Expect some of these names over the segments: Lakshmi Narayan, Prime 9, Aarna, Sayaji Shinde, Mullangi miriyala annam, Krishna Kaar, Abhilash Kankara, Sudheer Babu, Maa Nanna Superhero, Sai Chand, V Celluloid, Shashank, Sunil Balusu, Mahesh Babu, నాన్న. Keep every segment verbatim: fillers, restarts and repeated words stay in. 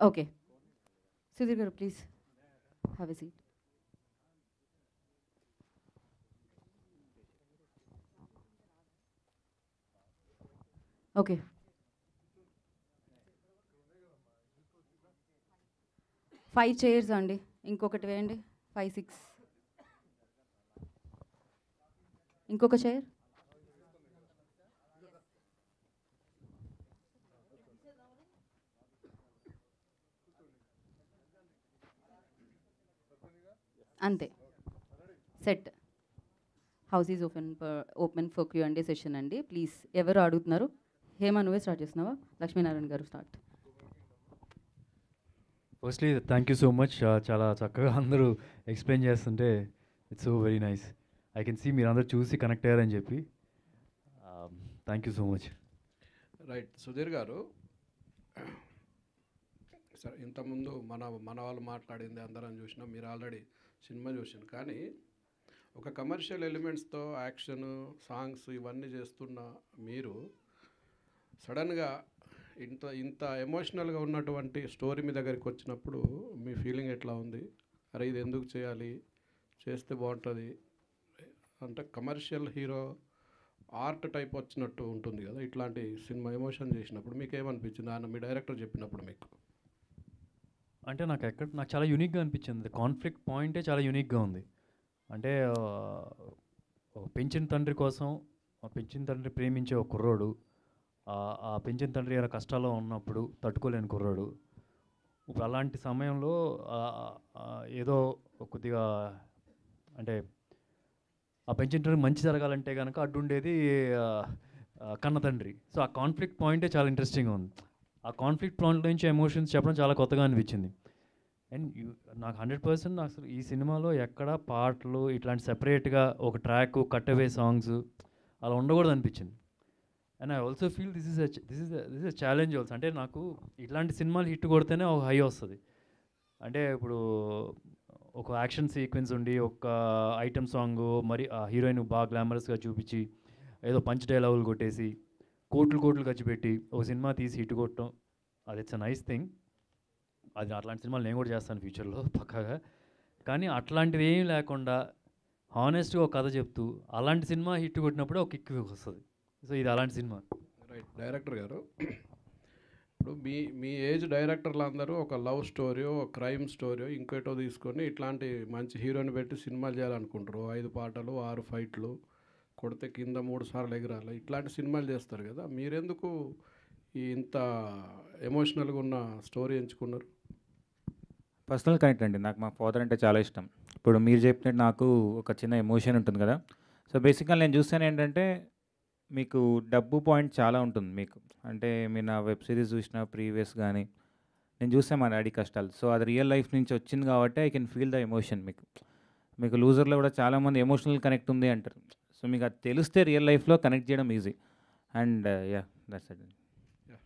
Okay. Sudheer Garu, please have a seat. Okay. Five chairs andi. Inkokati veyandi. Five, six. Inkoka chair. Ante. Set. House is open for open for Q and A session andi. Please ever adugutunnaru. Hema, nuve start chestunava. Lakshmi Narayan garu start. Firstly, thank you so much. Chala chakkaga andaru explain chestunte it's so very nice. I can see meerandaru chusi connect ayyaru ani cheppi. Thank you so much. Right, Sudheer garu. Sir, inta mundu mana mana vallu maatladindi andaram chusina meer already cinema chusina kaani oka commercial elements tho action songs ivanni chestunna meeru sudden గా ఇంత ఇంత emotional గా ఉన్నటువంటి story మీ దగ్గరికి వచ్చినప్పుడు మీ feeling ఎట్లా ఉంది? అరే ఇది ఎందుకు చేయాలి, చేస్తే బాగుంటుంది అంటే కమర్షియల్ హీరో ఆర్ట్ టైప్ వచ్చినట్టు ఉంటుంది కదా, ఇట్లాంటి సినిమా ఎమోషన్ చేసినప్పుడు మీకు ఏమనిపించింది ఆయన మీ డైరెక్టర్ చెప్పినప్పుడు మీకు? అంటే నాకు ఎక్కడ నాకు చాలా యూనిక్గా అనిపించింది. కాన్ఫ్లిక్ట్ పాయింటే చాలా యూనిక్గా ఉంది. అంటే పెంచిన తండ్రి కోసం పెంచిన తండ్రి ప్రేమించే ఒక కుర్రోడు, ఆ పెంచిన తండ్రి అలా కష్టాల్లో ఉన్నప్పుడు తట్టుకోలేని కుర్రాడు, ఇప్పుడు అలాంటి సమయంలో ఏదో కొద్దిగా అంటే ఆ పెంచిన తండ్రి మంచి జరగాలంటే కనుక అడ్డుండేది కన్న తండ్రి. సో ఆ కాన్ఫ్లిక్ట్ పాయింటే చాలా ఇంట్రెస్టింగ్గా ఉంది. ఆ కాన్ఫ్లిక్ట్ పాయింట్ నుంచి ఎమోషన్స్ చెప్పడం చాలా కొత్తగా అనిపించింది. అండ్ నాకు హండ్రెడ్ పర్సెంట్ నాకు అసలు ఈ సినిమాలో ఎక్కడ పాటలు ఇట్లాంటి సెపరేట్గా ఒక ట్రాక్ కట్ అవే సాంగ్స్ అలా ఉండకూడదు అనిపించింది. And I also feel this is this is this is challenge also. అంటే నాకు ఇట్లాంటి సినిమాలు హిట్ కొడితేనే ఒక హై వస్తుంది. అంటే ఇప్పుడు ఒక యాక్షన్ సీక్వెన్స్ ఉండి ఒక ఐటమ్ సాంగ్ మరి ఆ హీరోయిన్ బాగా గ్లామరస్గా చూపించి ఏదో పంచ్ డైలాగులు కొట్టేసి కోట్లు కోట్లు ఖర్చు పెట్టి ఒక సినిమా తీసి హిట్ కొట్టడం అది ఇట్స్ అ నైస్ థింగ్. అది అట్లాంటి సినిమాలు నేను కూడా చేస్తాను ఫ్యూచర్లో పక్కాగా. కానీ అట్లాంటివి ఏమీ లేకుండా హానెస్ట్గా ఒక కథ చెప్తూ అలాంటి సినిమా హిట్ కొట్టినప్పుడు ఒక కిక్ వస్తుంది. సో ఇది అలాంటి సినిమా. రైట్ డైరెక్టర్ గారు, ఇప్పుడు మీ మీ ఏజ్ డైరెక్టర్లు అందరూ ఒక లవ్ స్టోరీయో క్రైమ్ స్టోరీయో ఇంకేటో తీసుకొని ఇట్లాంటి మంచి హీరోని పెట్టి సినిమాలు చేయాలనుకుంటారు. ఐదు పాటలు ఆరు ఫైట్లు కొడితే కింద మూడు సార్లు ఎగరాలి ఇట్లాంటి సినిమాలు చేస్తారు కదా, మీరెందుకు ఇంత ఎమోషనల్గా ఉన్న స్టోరీ ఎంచుకున్నారు? పర్సనల్ కనెక్ట్ అండి, నాకు మా ఫాదర్ అంటే చాలా ఇష్టం. ఇప్పుడు మీరు చెప్పినట్టు నాకు ఒక చిన్న ఎమోషన్ ఉంటుంది కదా. సో బేసిక్గా నేను చూస్తాను ఏంటంటే మీకు డబ్బు పాయింట్ చాలా ఉంటుంది. మీకు అంటే మీరు నా వెబ్ సిరీస్ చూసిన ప్రీవియస్ కానీ నేను చూస్తే మా డాడీ కష్టాలు, సో అది రియల్ లైఫ్ నుంచి వచ్చింది కాబట్టి I can feel the emotion. మీకు మీకు లూజర్లో కూడా చాలామంది ఎమోషనల్ కనెక్ట్ ఉంది అంటారు. సో మీకు అది తెలిస్తే రియల్ లైఫ్లో కనెక్ట్ చేయడం easy. And yeah that's it.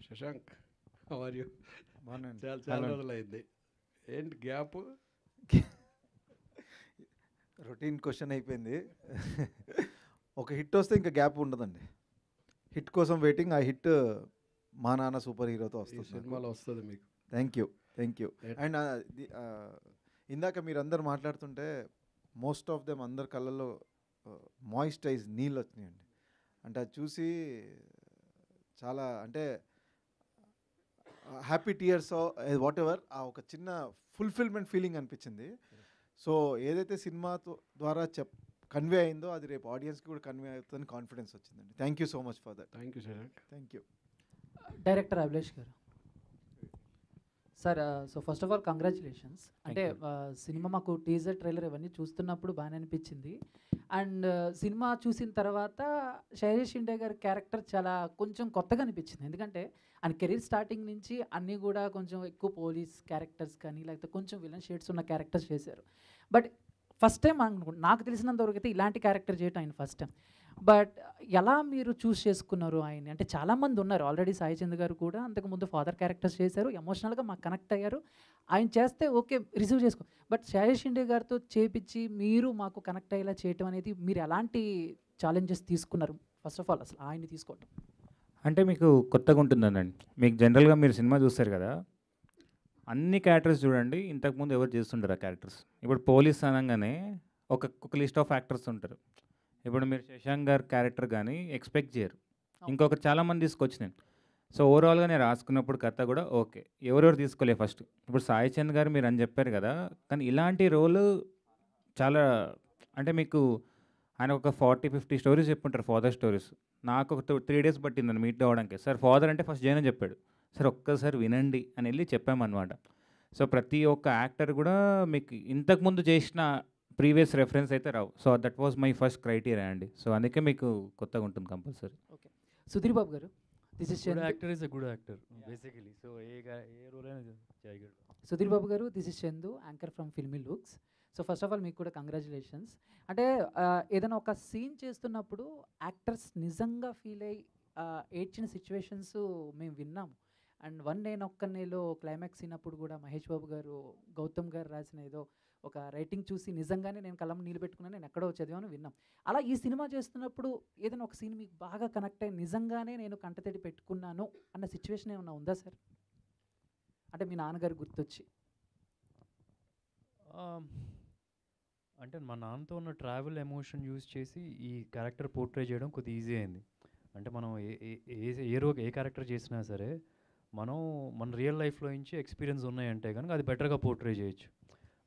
Shashank, how are you? చాలా చాలా రోజులైంది, ఏంటి గ్యాప్? రొటీన్ క్వశ్చన్ అయిపోయింది. ఒక హిట్ వస్తే ఇంకా గ్యాప్ ఉండదండి. హిట్ కోసం వెయిటింగ్. ఆ హిట్ మా నాన్న సూపర్ హీరోతో వస్తుంది, సినిమాలో వస్తుంది మీకు. Thank you thank you. And ఇందాక మీరు అందరు మాట్లాడుతుంటే మోస్ట్ ఆఫ్ దెమ్ అందరి కళ్ళల్లో మాయిశ్చరైజ్ నీళ్ళు వచ్చినాయండి. అంటే అది చూసి చాలా అంటే హ్యాపీ టీయర్స్ వాట్ ఎవర్ ఆ ఒక చిన్న ఫుల్ఫిల్మెంట్ ఫీలింగ్ అనిపించింది. సో ఏదైతే సినిమా ద్వారా చెప్ కన్వే అయిందో అది రేపు ఆడియన్స్కి కూడా కన్వే అవుతుందని కాన్ఫిడెన్స్ వచ్చిందండి. Thank you so much for that. Thank you sir. Thank you. Director Abhilash గారు sir, so first of all congratulations. అంటే సినిమా మాకు టీజర్ ట్రైలర్ ఇవన్నీ చూస్తున్నప్పుడు బాగానే అనిపించింది. అండ్ సినిమా చూసిన తర్వాత శైలేష్ షిండే గారి క్యారెక్టర్ చాలా కొంచెం కొత్తగా అనిపించింది. ఎందుకంటే ఆయన కెరీర్ స్టార్టింగ్ నుంచి అన్నీ కూడా కొంచెం ఎక్కువ పోలీస్ క్యారెక్టర్స్ కానీ లేకపోతే కొంచెం విలన్ షేడ్స్ ఉన్న క్యారెక్టర్స్ చేశారు. బట్ ఫస్ట్ టైం అనుకుంటు నాకు తెలిసినంత వరకు అయితే ఇలాంటి క్యారెక్టర్ చేయటం ఆయన ఫస్ట్ టైం. బట్ ఎలా మీరు చూస్ చేసుకున్నారు ఆయన? అంటే చాలామంది ఉన్నారు ఆల్రెడీ, సాయి చంద్ గారు కూడా అంతకుముందు ఫాదర్ క్యారెక్టర్స్ చేశారు, ఎమోషనల్గా మాకు కనెక్ట్ అయ్యారు. ఆయన చేస్తే ఓకే రిసీవ్ చేసుకో, బట్ శైలేష్ షిండే గారితో చేపించి మీరు మాకు కనెక్ట్ అయ్యేలా చేయటం అనేది మీరు ఎలాంటి ఛాలెంజెస్ తీసుకున్నారు? ఫస్ట్ ఆఫ్ ఆల్ అసలు ఆయన్ని తీసుకోవటం అంటే మీకు కొత్తగా ఉంటుందండి. మీకు జనరల్గా మీరు సినిమా చూస్తారు కదా, అన్ని క్యారెక్టర్స్ చూడండి, ఇంతకుముందు ఎవరు చేస్తుంటారు ఆ క్యారెక్టర్స్. ఇప్పుడు పోలీస్ అనగానే ఒక ఒక లిస్ట్ ఆఫ్ యాక్టర్స్ ఉంటారు. ఇప్పుడు మీరు శశాంక్ గారు క్యారెక్టర్ కానీ ఎక్స్పెక్ట్ చేయరు, ఇంకొక చాలామంది తీసుకొచ్చి నేను. సో ఓవరాల్గా నేను రాసుకున్నప్పుడు కథ కూడా ఓకే, ఎవరెవరు తీసుకోలే ఫస్ట్. ఇప్పుడు సాయి చంద్ గారు మీరు అని చెప్పారు కదా, కానీ ఇలాంటి రోల్ చాలా, అంటే మీకు ఆయన ఒక ఫార్టీ ఫిఫ్టీ స్టోరీస్ చెప్పుంటారు, ఫాదర్ స్టోరీస్. నాకు ఒక త్రీ డేస్ పట్టిందని మీట్ అవ్వడానికి. సార్ ఫాదర్ అంటే ఫస్ట్ జైన్ అని చెప్పాడు, సార్ ఒక్కసారి వినండి అని వెళ్ళి చెప్పామన్నమాట. సో ప్రతి ఒక్క యాక్టర్ కూడా మీకు ఇంతకుముందు చేసిన ప్రీవియస్ రెఫరెన్స్ అయితే రావు. So that was my first criteria అండి. సో అందుకే మీకు కొత్తగా ఉంటుంది కంపల్సరీ. ఓకే సుధీర్ బాబు గారు, this is Chandu. Actor is a good actor basically. So ఏ ఏ రోల్ అయినా చేయగలడు. సుధీర్ బాబు గారు, this is Chandu, anchor from filmy looks. So first of all మీకు కూడా కంగ్రాచులేషన్స్. అంటే ఏదైనా ఒక సీన్ చేస్తున్నప్పుడు యాక్టర్స్ నిజంగా ఫీల్ అయ్యి ఏడ్చిన సిచ్యువేషన్స్ మేము విన్నాము. అండ్ వన్ నేను ఒక్క నెలలో క్లైమాక్స్ అయినప్పుడు కూడా మహేష్ బాబు గారు, గౌతమ్ గారు రాసిన ఏదో ఒక రైటింగ్ చూసి నిజంగానే నేను కలం నిలబెట్టుకున్నాను, నేను ఎక్కడో చదివాను విన్నాం. అలా ఈ సినిమా చేస్తున్నప్పుడు ఏదైనా ఒక సీన్ మీకు బాగా కనెక్ట్ అయ్యి నిజంగానే నేను కంటతడి పెట్టుకున్నాను అన్న సిచ్యువేషన్ ఏమైనా ఉందా సార్? అంటే మీ నాన్నగారు గుర్తొచ్చి, అంటే మా నాన్నతో ఉన్న ట్రావెల్ ఎమోషన్ యూజ్ చేసి ఈ క్యారెక్టర్ పోర్ట్రే చేయడం కొద్దిగా ఈజీ అయింది. అంటే మనం ఏ ఏ రో ఏ క్యారెక్టర్ చేసినా సరే మనం మన రియల్ లైఫ్లో నుంచి ఎక్స్పీరియన్స్ ఉన్నాయంటే కనుక అది బెటర్గా పోర్ట్రే చేయొచ్చు.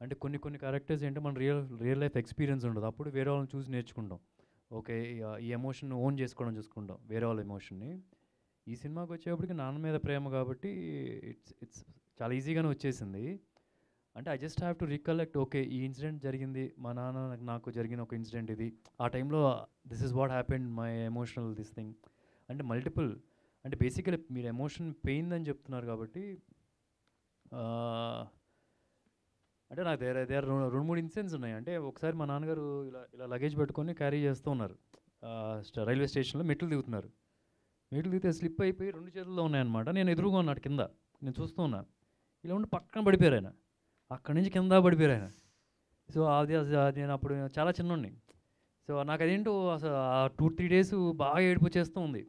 అంటే కొన్ని కొన్ని క్యారెక్టర్స్ ఏంటంటే మన రియల్ రియల్ లైఫ్ ఎక్స్పీరియన్స్ ఉండదు, అప్పుడు వేరే వాళ్ళని చూసి నేర్చుకుంటాం. ఓకే, ఈ ఎమోషన్ ఓన్ చేసుకోవడం చూసుకుంటాం, వేరే వాళ్ళ ఎమోషన్ని. ఈ సినిమాకి వచ్చేప్పటికి నాన్న మీద ప్రేమ కాబట్టి ఇట్స్ ఇట్స్ చాలా ఈజీగానే వచ్చేసింది. అంటే I just have to recollect, okay ఈ ఇన్సిడెంట్ జరిగింది, మా నాన్న నాకు జరిగిన ఒక ఇన్సిడెంట్ ఇది, ఆ టైంలో this is what happened my emotional this thing. అంటే మల్టిపుల్, అంటే బేసికలీ మీరు ఎమోషన్ పెయిన్ అని చెప్తున్నారు కాబట్టి, అంటే నాకు దగ్గర దగ్గర రెండు మూడు ఇన్సిడెంట్స్ ఉన్నాయి. అంటే ఒకసారి మా నాన్నగారు ఇలా ఇలా లగేజ్ పెట్టుకొని క్యారీ చేస్తూ ఉన్నారు, రైల్వే స్టేషన్లో మెట్లు దిగుతున్నారు, మెట్లు దిగితే స్లిప్ అయిపోయి రెండు చేతుల్లో ఉన్నాయన్నమాట. నేను ఎదురుగా ఉన్నాడు కింద, నేను చూస్తూ ఉన్నా, ఇలా ఉండి పక్కన పడిపోయారు ఆయన, అక్కడి నుంచి కింద పడిపోయారు ఆయన. సో అది అది నేను అప్పుడు చాలా చిన్నోడిని. సో నాకు అదేంటో అసలు ఆ టూ త్రీ డేస్ బాగా ఏడుపు చేస్తూ ఉంది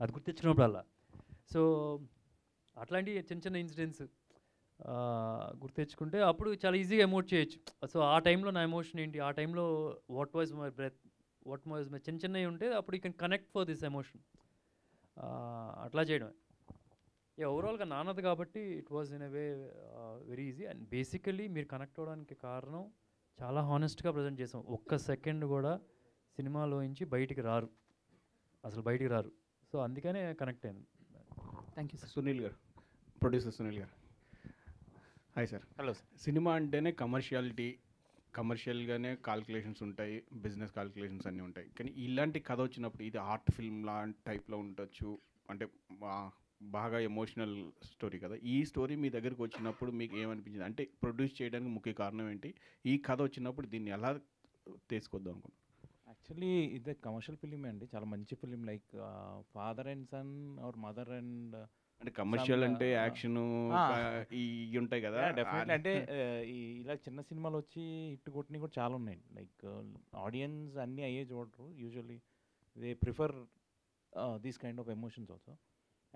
అది గుర్తించినప్పుడల్లా. సో అట్లాంటి చిన్న చిన్న ఇన్సిడెంట్స్ గుర్తించుకుంటే అప్పుడు చాలా ఈజీగా ఎమోట్ చేయొచ్చు. సో ఆ టైంలో నా ఎమోషన్ ఏంటి, ఆ టైంలో what was my breath, what was my, చిన్న చిన్నవి ఉంటే అప్పుడు you can connect for this emotion. అట్లా చేయడమే. ఓవరాల్గా నాన్నది కాబట్టి it was in a way very easy. And basically మీరు కనెక్ట్ అవ్వడానికి కారణం, చాలా హానెస్ట్గా ప్రజెంట్ చేసాం, ఒక్క సెకండ్ కూడా సినిమాలో నుంచి బయటికి రారు, అసలు బయటికి రారు. సో అందుకనే కనెక్ట్ అయింది. Thank you sir. సునీల్ గారు, ప్రొడ్యూసర్ సునీల్ గారు, hi sir. Hello sir. Cinema అంటేనే కమర్షియాలిటీ, కమర్షియల్గానే కాల్కులేషన్స్ ఉంటాయి, బిజినెస్ కాల్కులేషన్స్ అన్నీ ఉంటాయి. కానీ ఇలాంటి కథ వచ్చినప్పుడు ఇది ఆర్ట్ ఫిల్మ్ లాంటి టైప్లో ఉండొచ్చు, అంటే బాగా ఎమోషనల్ స్టోరీ కదా. ఈ స్టోరీ మీ దగ్గరకు వచ్చినప్పుడు మీకు ఏమనిపించింది? అంటే ప్రొడ్యూస్ చేయడానికి ముఖ్య కారణం ఏంటి? ఈ కథ వచ్చినప్పుడు దీన్ని ఎలా తీసుకొద్దాం అనుకున్నాను? యాక్చువల్లీ ఇదే కమర్షియల్ ఫిలిమే అండి, చాలా మంచి film, like father and son or mother and, అంటే కమర్షియల్ అంటే యాక్షన్ ఇవి ఉంటాయి కదా. డెఫినెట్లీ అంటే ఇలా చిన్న సినిమాలు వచ్చి హిట్ కొట్టిన కూడా చాలా ఉన్నాయి, లైక్ ఆడియన్స్ అన్నీ అయ్యే చూడరు, usually they prefer these kind of emotions also.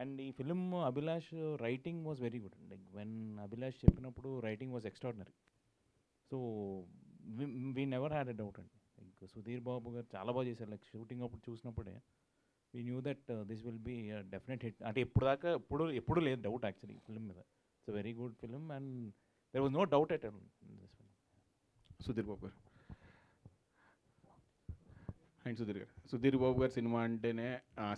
And ఈ film Abhilash writing was very good, like when Abhilash చెప్పినప్పుడు writing was extraordinary. So we never had a doubt అండి. లైక్ సుధీర్ బాబు గారు చాలా బాగా చేశారు, లైక్ షూటింగ్ అప్పుడు చూసినప్పుడే we knew that this will be definite hit. అంటే ఇప్పుడు దాకా ఎప్పుడు ఎప్పుడు లేదు డౌట్ యాక్చువల్లీ ఫిలిం మీద. It's very good film and there was no doubt at all in this film. Sudheer Babu గారు అండ్ సుధీర్ గారు సుధీర్ బాబు గారు సినిమా అంటేనే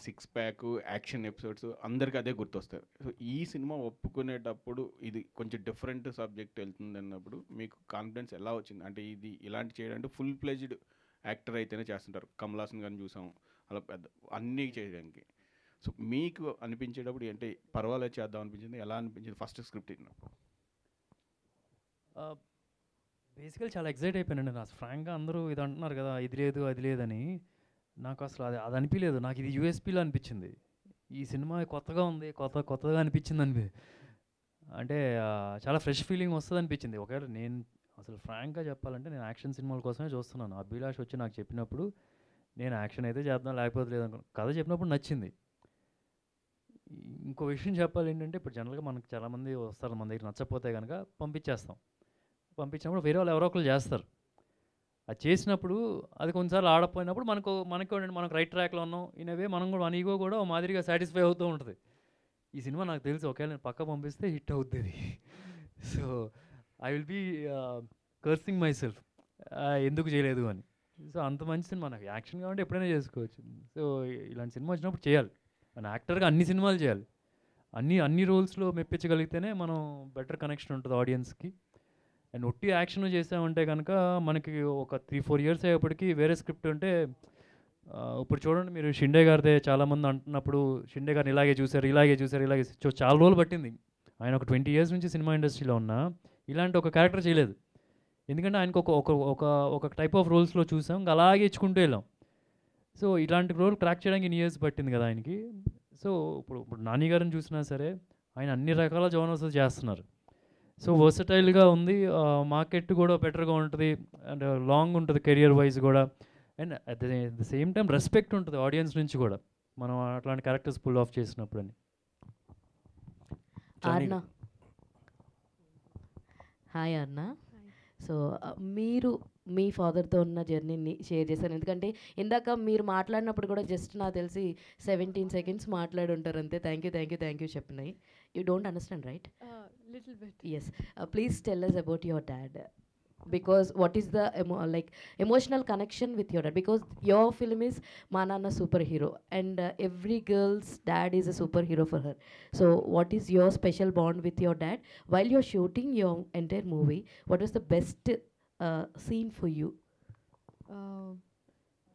సిక్స్ ప్యాక్, యాక్షన్ ఎపిసోడ్స్ అందరికీ అదే గుర్తొస్తారు. సో ఈ సినిమా ఒప్పుకునేటప్పుడు ఇది కొంచెం డిఫరెంట్ సబ్జెక్ట్ వెళ్తుంది అన్నప్పుడు మీకు కాన్ఫిడెన్స్ ఎలా వచ్చింది? అంటే ఇది ఇలాంటి చేయడానికి ఫుల్ ప్లెజ్డ్ యాక్టర్ అయితేనే చేస్తుంటారు, కమలాసన్ గారిని చూసాము అలా పెద్ద అన్నీ చేయడానికి. సో మీకు అనిపించేటప్పుడు అంటే పర్వాలేదు చేద్దాం అనిపించింది, ఎలా అనిపించింది ఫస్ట్ స్క్రిప్ట్ ఇచ్చినప్పుడు? బేసికల్ చాలా ఎక్సైట్ అయిపోయానండి. నాకు ఫ్రాంక్గా అందరూ ఇది అంటున్నారు కదా, ఇది లేదు అది లేదని, నాకు అసలు అది అది అనిపించలేదు. నాకు ఇది యూఎస్పీలో అనిపించింది, ఈ సినిమా కొత్తగా ఉంది, కొత్త కొత్తగా అనిపించింది అనిపి అంటే చాలా ఫ్రెష్ ఫీలింగ్ వస్తుంది అనిపించింది. ఒకవేళ నేను అసలు ఫ్రాంక్గా చెప్పాలంటే నేను యాక్షన్ సినిమాల కోసమే చూస్తున్నాను. అభిలాష్ వచ్చి నాకు చెప్పినప్పుడు నేను యాక్షన్ అయితే చేద్దాం లేకపోతే లేదనుకున్నాను, కథ చెప్పినప్పుడు నచ్చింది. ఇంకో విషయం చెప్పాలి ఏంటంటే, ఇప్పుడు జనరల్గా మనకు చాలామంది వస్తారు మన దగ్గర, నచ్చకపోతే కనుక పంపించేస్తాం. పంపించినప్పుడు వేరే వాళ్ళు ఎవరో ఒకరు చేస్తారు. అది చేసినప్పుడు అది కొన్నిసార్లు ఆడపోయినప్పుడు మనకు మనకి ఉండండి మనకు రైట్ ట్రాక్లో ఉన్నాం ఇనవే మనం కూడా మన ఈగో కూడా మాదిరిగా సాటిస్ఫై అవుతూ ఉంటుంది. ఈ సినిమా నాకు తెలుసు ఒకవేళ నేను పక్క పంపిస్తే హిట్ అవుతుంది, so I will be cursing myself ఎందుకు చేయలేదు అని. సో అంత మంచి సినిమా, నాకు యాక్షన్ కాబట్టి ఎప్పుడైనా చేసుకోవచ్చు. సో ఇలాంటి సినిమా వచ్చినప్పుడు చేయాలి, మన యాక్టర్గా అన్ని సినిమాలు చేయాలి, అన్ని అన్ని రోల్స్లో మెప్పించగలిగితేనే మనం బెటర్ కనెక్షన్ ఉంటుంది ఆడియన్స్కి. అండ్ ఒట్టి యాక్షన్ చేసామంటే కనుక మనకి ఒక త్రీ ఫోర్ ఇయర్స్ అయ్యేప్పటికీ వేరే స్క్రిప్ట్ ఉంటే, ఇప్పుడు చూడండి మీరు షిండే గారిదే చాలామంది అంటున్నప్పుడు షిండే గారిని ఇలాగే చూశారు ఇలాగే చూశారు ఇలాగే చాలా రోజులు పట్టింది. ఆయన ఒక ట్వంటీ ఇయర్స్ నుంచి సినిమా ఇండస్ట్రీలో ఉన్నా ఇలాంటి ఒక క్యారెక్టర్ చేయలేదు, ఎందుకంటే ఆయనకు ఒక ఒక ఒక ఒక టైప్ ఆఫ్ రోల్స్లో చూసాం ఇంకా అలాగే ఇచ్చుకుంటూ వెళ్ళాం. సో ఇలాంటి రోల్ క్రాక్ చేయడానికి ఇన్ని ఇయర్స్ పట్టింది కదా ఆయనకి. సో ఇప్పుడు ఇప్పుడు నాని గారిని చూసినా సరే ఆయన అన్ని రకాల జోనర్స్ చేస్తున్నారు. సో వర్సటైల్గా ఉంది, మార్కెట్ కూడా బెటర్గా ఉంటుంది, అండ్ లాంగ్ ఉంటుంది కెరియర్ వైజ్ కూడా, and at the same time respect ఉంటుంది ఆడియన్స్ నుంచి కూడా మనం అట్లాంటి క్యారెక్టర్స్ పుల్ ఆఫ్ చేసినప్పుడు అని. హాయ్ అర్ణ, సో మీరు మీ ఫాదర్తో ఉన్న జర్నీని షేర్ చేశాను, ఎందుకంటే ఇందాక మీరు మాట్లాడినప్పుడు కూడా జస్ట్ నాకు తెలిసి సెవెంటీన్ సెకండ్స్ మాట్లాడి ఉంటారు అంతే. Thank you thank you thank you చెప్పినాయి. You don't understand right, little bit yes. Please tell us about your dad, because what is the emo- like emotional connection with your dad, because your film is Maa Nanna Superhero and uh, every girl's dad is a superhero for her. So what is your special bond with your dad while you're shooting your entire movie? What was the best uh, scene for you? Uh,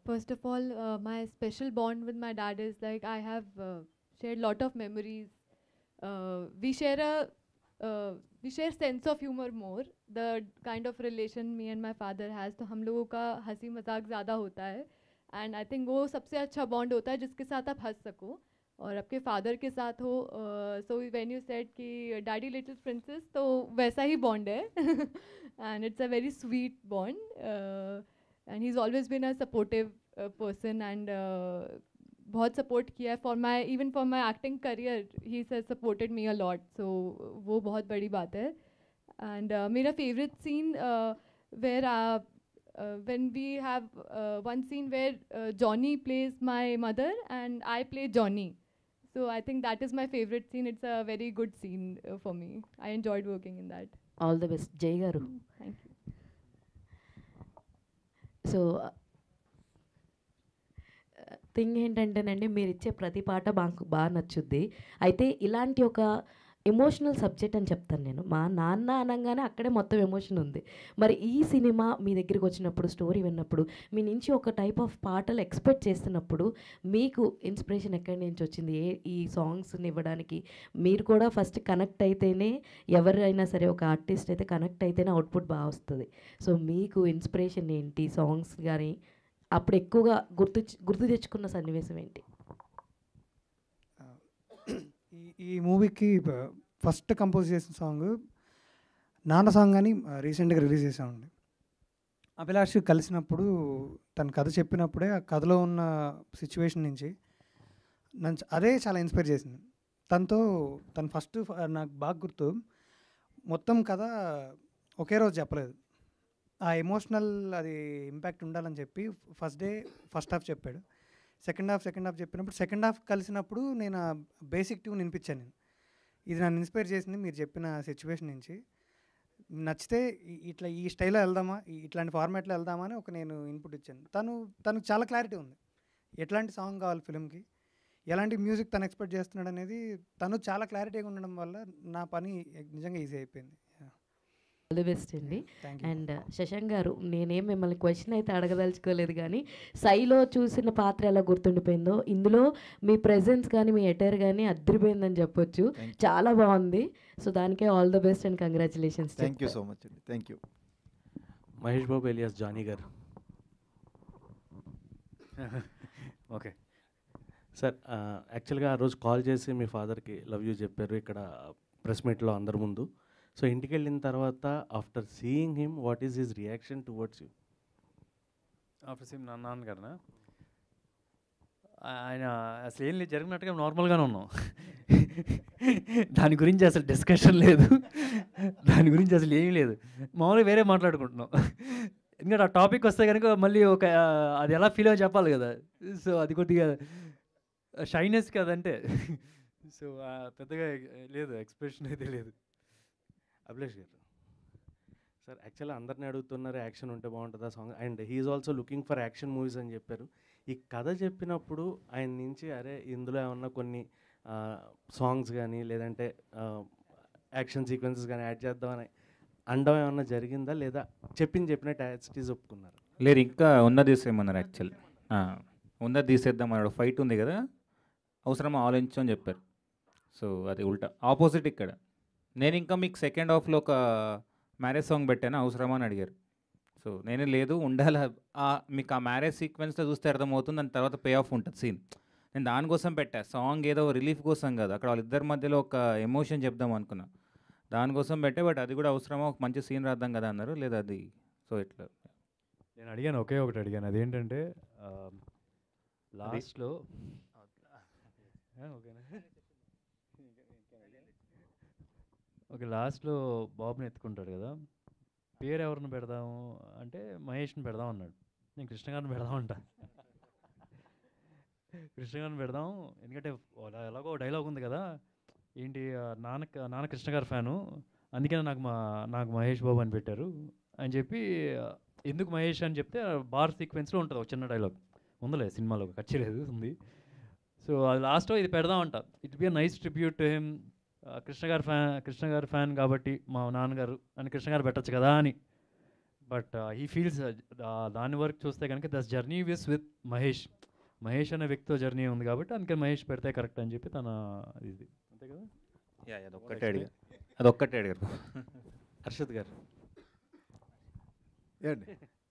first of all, uh, my special bond with my dad is like I have uh, shared lot of memories. Uh, we share a Uh, we share sense of humor more. The kind of relation me and my father has, तो हम लोगों का हंसी मजाक ज़्यादा होता है, and I think वो सबसे अच्छा bond होता है जिसके साथ आप हंस सको और आपके father के साथ हो. uh, So when you said कि daddy little princess, तो वैसा ही bond है and it's a very sweet bond, uh, and he's always been a supportive uh, person and uh, बहुत सपोर्ट किया है for my even for my acting career. He has supported me a lot, so वो बहुत बड़ी बात है. And मेरा favourite scene where when we have one scene where Johnny plays my mother and I play Johnny, so I think that is my favourite scene. It's a very good scene for me, I enjoyed working in that. All the best Jay garu. Thank you. So thing ఏంటంటేనండి, మీరు ఇచ్చే ప్రతి పాట మాకు బాగా నచ్చుద్ది. అయితే ఇలాంటి ఒక ఎమోషనల్ సబ్జెక్ట్ అని చెప్తాను నేను. మా నాన్న అనగానే అక్కడే మొత్తం ఎమోషన్ ఉంది. మరి ఈ సినిమా మీ దగ్గరికి వచ్చినప్పుడు, స్టోరీ విన్నప్పుడు, మీ నుంచి ఒక టైప్ ఆఫ్ పాటలు ఎక్స్పెక్ట్ చేస్తున్నప్పుడు మీకు ఇన్స్పిరేషన్ ఎక్కడి నుంచి వచ్చింది? ఏ ఈ సాంగ్స్ని ఇవ్వడానికి మీరు కూడా ఫస్ట్ కనెక్ట్ అయితేనే, ఎవరైనా సరే ఒక ఆర్టిస్ట్ అయితే కనెక్ట్ అయితేనే అవుట్పుట్ బాగా వస్తుంది. సో మీకు ఇన్స్పిరేషన్ ఏంటి? సాంగ్స్ కానీ అప్పుడు ఎక్కువగా గుర్తు గుర్తు తెచ్చుకున్న సన్నివేశం ఏంటి? ఈ మూవీకి ఫస్ట్ కంపోజ్ చేసిన సాంగ్ నాన్న సాంగ్ అని రీసెంట్గా రిలీజ్ చేసామండి. అభిలాష్ కలిసినప్పుడు తను కథ చెప్పినప్పుడే ఆ కథలో ఉన్న సిచ్యువేషన్ నుంచి నన్ను అదే చాలా ఇన్స్పైర్ చేసింది. తనతో తను ఫస్ట్ నాకు బాగా గుర్తు, మొత్తం కథ ఒకే రోజు చెప్పలేదు, ఆ ఎమోషనల్ అది ఇంపాక్ట్ ఉండాలని చెప్పి ఫస్ట్ డే ఫస్ట్ హాఫ్ చెప్పాడు, సెకండ్ హాఫ్ సెకండ్ హాఫ్ చెప్పినప్పుడు సెకండ్ హాఫ్ కలిసినప్పుడు నేను ఆ బేసిక్ ట్యూన్ వినిపించాను. నేను ఇది నన్ను ఇన్స్పైర్ చేసింది మీరు చెప్పిన సిచ్యువేషన్ నుంచి, నచ్చితే ఇట్లా ఈ స్టైల్లో వెళ్దామా, ఇట్లాంటి ఫార్మాట్లో వెళ్దామా అని ఒక నేను ఇన్పుట్ ఇచ్చాను. తను తనకు చాలా క్లారిటీ ఉంది ఎట్లాంటి సాంగ్ కావాలి ఫిలింకి, ఎలాంటి మ్యూజిక్ తను ఎక్స్పెక్ట్ చేస్తున్నాడు అనేది తను చాలా క్లారిటీగా ఉండడం వల్ల నా పని నిజంగా ఈజీ అయిపోయింది. ఆల్ ది బెస్ట్ అండి. అండ్ శశాంక్ గారు, నేనేం మిమ్మల్ని క్వశ్చన్ అయితే అడగదలుచుకోలేదు, కానీ సైలో చూసిన పాత్ర ఎలా గుర్తుండిపోయిందో, ఇందులో మీ ప్రెజెన్స్ కానీ మీ ఎటైర్ కానీ అద్దరిపోయిందని చెప్పొచ్చు, చాలా బాగుంది. సో దానికే all the best and congratulations. Thank you so much అండి. Thank you. Mahesh Babu alias Johnny గారు. ఓకే సార్, యాక్చువల్గా ఆ రోజు కాల్ చేసి మీ ఫాదర్కి లవ్ యూ చెప్పారు ఇక్కడ ప్రెస్ మీట్లో అందరి ముందు. సో ఇంటికి వెళ్ళిన తర్వాత after seeing him what is his reaction towards you? After seeing నా నాన్నగారినా, ఆయన అసలు ఏం లేదు, జరిగినట్టుగా నార్మల్గానే ఉన్నాం. దాని గురించి అసలు డిస్కషన్ లేదు, దాని గురించి అసలు ఏమీ లేదు, మామూలుగా వేరే మాట్లాడుకుంటున్నాం. ఎందుకంటే ఆ టాపిక్ వస్తే కనుక మళ్ళీ ఒక అది ఎలా ఫీల్ అయ్యో చెప్పాలి కదా, సో అది కొద్దిగా షైనెస్ కదంటే. సో పెద్దగా లేదు, ఎక్స్ప్రెషన్ అయితే లేదు. అభిలాష్ గారు సార్, యాక్చువల్గా అందరినీ అడుగుతున్నారు యాక్షన్ ఉంటే బాగుంటుందా song, and he is also looking for action movies అని చెప్పారు. ఈ కథ చెప్పినప్పుడు ఆయన నుంచి అరే ఇందులో ఏమన్నా కొన్ని సాంగ్స్ కానీ లేదంటే యాక్షన్ సీక్వెన్సెస్ కానీ యాడ్ చేద్దామని అండం ఏమన్నా జరిగిందా, లేదా చెప్పింది చెప్పినట్టు యాక్టీస్ ఒప్పుకున్నారు? లేదు, ఇంకా ఉన్నది తీసేయమన్నారు. యాక్చువల్ ఉన్నది తీసేద్దాం అన్నాడు, ఫైట్ ఉంది కదా అవసరమా ఆలోచించు అని చెప్పారు. సో అది ఉల్టా ఆపోజిట్ ఇక్కడ. నేను ఇంకా మీకు సెకండ్ హాఫ్లో ఒక మ్యారేజ్ సాంగ్ పెట్టాను అవసరమా అని అడిగారు. సో నేనే లేదు ఉండాలి, మీకు ఆ మ్యారేజ్ సీక్వెన్స్లో చూస్తే అర్థమవుతుంది, దాని తర్వాత పే ఆఫ్ ఉంటుంది సీన్. నేను దానికోసం పెట్టా సాంగ్, ఏదో రిలీఫ్ కోసం కాదు, అక్కడ వాళ్ళిద్దరి మధ్యలో ఒక ఎమోషన్ చెప్దాం అనుకున్నా, దానికోసం పెట్టే. బట్ అది కూడా అవసరమా, ఒక మంచి సీన్ రాద్దాం కదా అన్నారు, లేదా అది. సో ఇట్లా నేను అడిగాను, ఒకే ఒకటి అడిగాను, అదేంటంటే లాస్ట్లో ఓకే లాస్ట్లో బాబుని ఎత్తుకుంటాడు కదా, పేరు ఎవరిని పెడదాము అంటే మహేష్ని పెడదాం అన్నాడు. నేను కృష్ణ గారిని పెడదాం అంట, కృష్ణ గారిని పెడదాం ఎందుకంటే ఎలాగో డైలాగ్ ఉంది కదా, ఏంటి నాన్న నాన్న కృష్ణ గారు ఫ్యాను అందుకనే నాకు మా నాకు మహేష్ బాబు అని పెట్టారు అని చెప్పి, ఎందుకు మహేష్ అని చెప్తే బార్ సీక్వెన్స్లో ఉంటుంది ఒక చిన్న డైలాగ్ ఉందలే సినిమాలో, ఖచ్చిలేదు ఉంది. సో అది లాస్ట్లో ఇది పెడదామంట, it be a nice tribute to him, Krishna గారు ఫ్యాన్ కృష్ణ గారు ఫ్యాన్ కాబట్టి మా నాన్నగారు అని కృష్ణ గారు పెట్టచ్చు కదా అని. బట్ హీ ఫీల్స్ దాని వరకు చూస్తే కనుక దస్ జర్నీ విస్ విత్ మహేష్, మహేష్ అనే వ్యక్తితో జర్నీ ఉంది కాబట్టి అందుకని మహేష్ పెడితే కరెక్ట్ అని చెప్పి తన ఇది, అంతే కదా. యా యా అదొక్కటే అడిగారు, అదొక్కటే అడిగారు. హర్షద్ గారు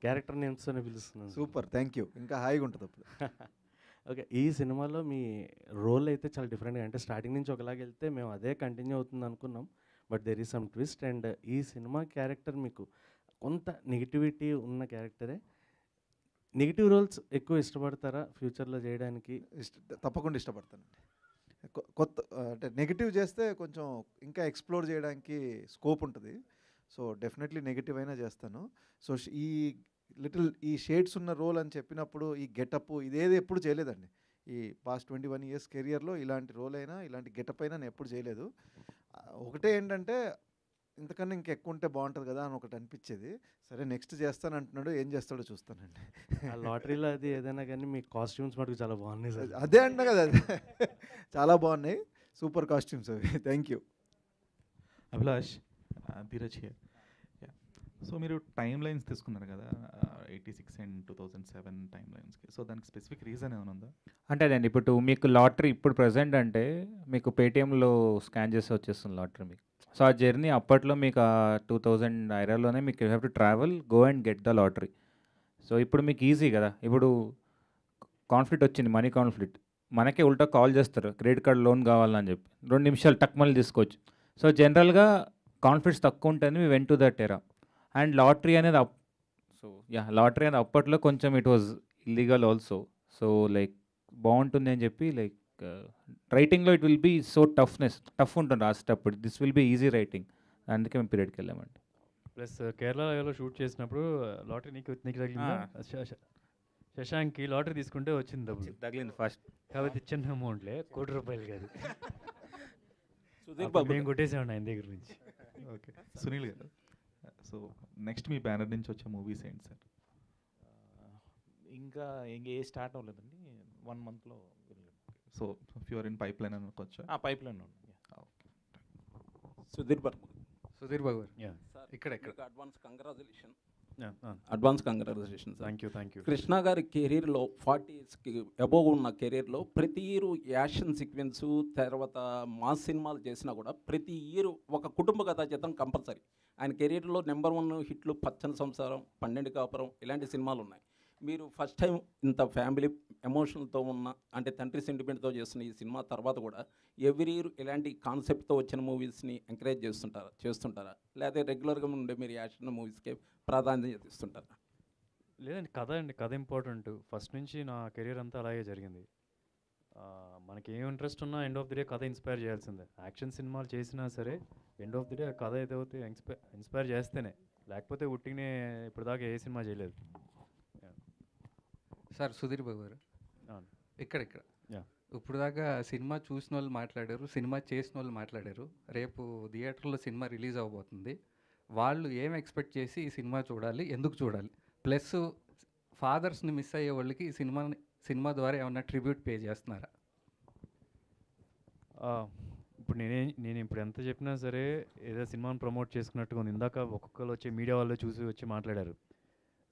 క్యారెక్టర్ నేమ్స్తోనే పిలుస్తున్నాను. Super, thank you. ఇంకా హాయిగా ఉంటుంది అప్పుడు. ఓకే, ఈ సినిమాలో మీ రోల్ అయితే చాలా డిఫరెంట్గా, అంటే స్టార్టింగ్ నుంచి ఒకలాగా వెళ్తే మేము అదే కంటిన్యూ అవుతుంది అనుకున్నాం, but there is some twist. And ఈ సినిమా క్యారెక్టర్ మీకు కొంత నెగిటివిటీ ఉన్న క్యారెక్టరే, నెగిటివ్ రోల్స్ ఎక్కువ ఇష్టపడతారా ఫ్యూచర్లో చేయడానికి? ఇష్ట తప్పకుండా ఇష్టపడతానండి. కొత్త అంటే నెగిటివ్ చేస్తే కొంచెం ఇంకా ఎక్స్ప్లోర్ చేయడానికి స్కోప్ ఉంటుంది, సో డెఫినెట్లీ నెగిటివ్ అయినా చేస్తాను. సో ఈ లిటిల్ ఈ షేడ్స్ ఉన్న రోల్ అని చెప్పినప్పుడు ఈ గెటప్ ఇదేది ఎప్పుడు చేయలేదండి, ఈ పాస్ట్ ట్వంటీ వన్ ఇయర్స్ కెరియర్లో ఇలాంటి రోల్ అయినా ఇలాంటి గెటప్ అయినా నేను ఎప్పుడు చేయలేదు. ఒకటే ఏంటంటే ఇంతకన్నా ఇంకెక్కువ ఉంటే బాగుంటుంది కదా అని ఒకటి అనిపించేది. సరే నెక్స్ట్ చేస్తాను అంటున్నాడు, ఏం చేస్తాడో చూస్తానండి. లాటరీలో అది ఏదైనా కానీ మీ కాస్ట్యూమ్స్ మటుకు చాలా బాగున్నాయి సార్, అదే అంటున్నా కదా, అదే చాలా బాగున్నాయి, సూపర్ కాస్ట్యూమ్స్ అవి. Thank you. Abhilash, Dheeraj here. So మీరు టైం లైన్స్ తీసుకున్నారు కదా, eighty six and two thousand seven time లైన్స్కి, సో దానికి స్పెసిఫిక్ రీజన్ ఏమైనా ఉందా? అంటే అదండి, ఇప్పుడు మీకు లాటరీ ఇప్పుడు ప్రజెంట్ అంటే మీకు పేటిఎంలో స్కాన్ చేసి వచ్చేస్తుంది లాటరీ మీకు. సో ఆ జర్నీ అప్పట్లో మీకు ఆ టూ థౌజండ్ ఐరలోనే మీకు you have to travel, go and get the lottery. So ఇప్పుడు మీకు ఈజీ కదా, ఇప్పుడు కాన్ఫ్లిక్ట్ వచ్చింది, మనీ కాన్ఫ్లిక్ట్, మనకే ఉల్టా కాల్ చేస్తారు క్రెడిట్ కార్డ్ లోన్ కావాలని చెప్పి, రెండు నిమిషాలు టక్ మళ్ళీ తీసుకోవచ్చు. సో జనరల్గా కాన్ఫ్లిక్ట్స్ తక్కువ ఉంటుంది, we went to that era. And lottery అనేది అప్ సో యా లాటరీ అనేది అప్పట్లో కొంచెం it was illegal also, so like బాగుంటుంది అని చెప్పి, లైక్ రైటింగ్లో it will be so toughness, tough ఉంటుంది రాసేటప్పుడు, this will be easy writing, అందుకే మేము పీరియడ్కి వెళ్ళామండి. ప్లస్ కేరళలో షూట్ చేసినప్పుడు లాటరీ నీకు నీకు తగిలింది, శశాంక్కి లాటరీ తీసుకుంటే వచ్చింది డబ్బులు తగిలింది ఫస్ట్, కాబట్టి చిన్న అమౌంట్లే, కోటి రూపాయలు కాదు, మేము కొట్టేసామండి ఆయన దగ్గర నుంచి. ఓకే సునీల్ గారు, సో నెక్స్ట్ మీ బ్యానర్ నుంచి వచ్చే మూవీస్ ఏంటి సార్? ఇంకా ఇంకే స్టార్ట్ అవ్వలేదండి, వన్ మంత్లో. So few are in pipeline అనుకోవచ్చు, pipeline. Okay Sudheer Babu, Sudheer Babu ఇక్కడ ఇక్కడ advance congratulation, advance congratulation. Thank you, thank you. Krishna గారి కెరీర్లో ఫార్టీ ఇయర్స్కి అబోవ్ ఉన్న కెరీర్లో ప్రతి ఇయర్ యాక్షన్ సీక్వెన్సు, తర్వాత మాస్ సినిమాలు చేసినా కూడా ప్రతి ఇయర్ ఒక కుటుంబ కథ చేతం కంపల్సరీ. ఆయన కెరీర్లో నెంబర్ వన్ హిట్లు పచ్చని సంసారం, పన్నెండు కాపురం ఇలాంటి సినిమాలు ఉన్నాయి. మీరు ఫస్ట్ టైం ఇంత ఫ్యామిలీ ఎమోషన్తో ఉన్న, అంటే తండ్రి సెంటిమెంట్తో చేస్తున్న ఈ సినిమా తర్వాత కూడా ఎవ్రీ ఇయర్ ఇలాంటి కాన్సెప్ట్తో వచ్చిన మూవీస్ని ఎంకరేజ్ చేస్తుంటారా చేస్తుంటారా లేకపోతే రెగ్యులర్గా ఉండే మీరు యాక్షన్ మూవీస్కే ప్రాధాన్యత ఇస్తుంటారా? లేదండి, కథ అండి, కథ ఇంపార్టెంట్. ఫస్ట్ నుంచి నా కెరీర్ అంతా అలాగే జరిగింది. మనకి ఏం ఇంట్రెస్ట్ ఉన్నా ఎండ్ ఆఫ్ ది డే కథ ఇన్స్పైర్ చేయాల్సిందే. యాక్షన్ సినిమాలు చేసినా సరే ఎండ్ ఆఫ్ ది డే కథ ఏదైతే ఇన్స్పైర్ ఇన్స్పైర్ చేస్తేనే, లేకపోతే ఉట్టినే ఇప్పటిదాకా ఏ సినిమా చేయలేదు. సార్ సుధీర్ బాబు గారు ఇక్కడ ఇక్కడ ఇప్పుడు దాకా సినిమా చూసిన వాళ్ళు మాట్లాడారు, సినిమా చేసిన వాళ్ళు మాట్లాడారు. రేపు థియేటర్లో సినిమా రిలీజ్ అవబోతుంది. వాళ్ళు ఏం ఎక్స్పెక్ట్ చేసి ఈ సినిమా చూడాలి, ఎందుకు చూడాలి, ప్లస్ ఫాదర్స్ని మిస్ అయ్యే వాళ్ళకి ఈ సినిమా సినిమా ద్వారా ఏమన్నా ట్రిబ్యూట్ పే చేస్తున్నారా? ఇప్పుడు నేనే నేను ఇప్పుడు ఎంత చెప్పినా సరే ఏదో సినిమాను ప్రమోట్ చేసుకున్నట్టుగా ఉంది. ఇందాక ఒక్కొక్కరు వచ్చి మీడియా వాళ్ళు చూసి వచ్చి మాట్లాడారు.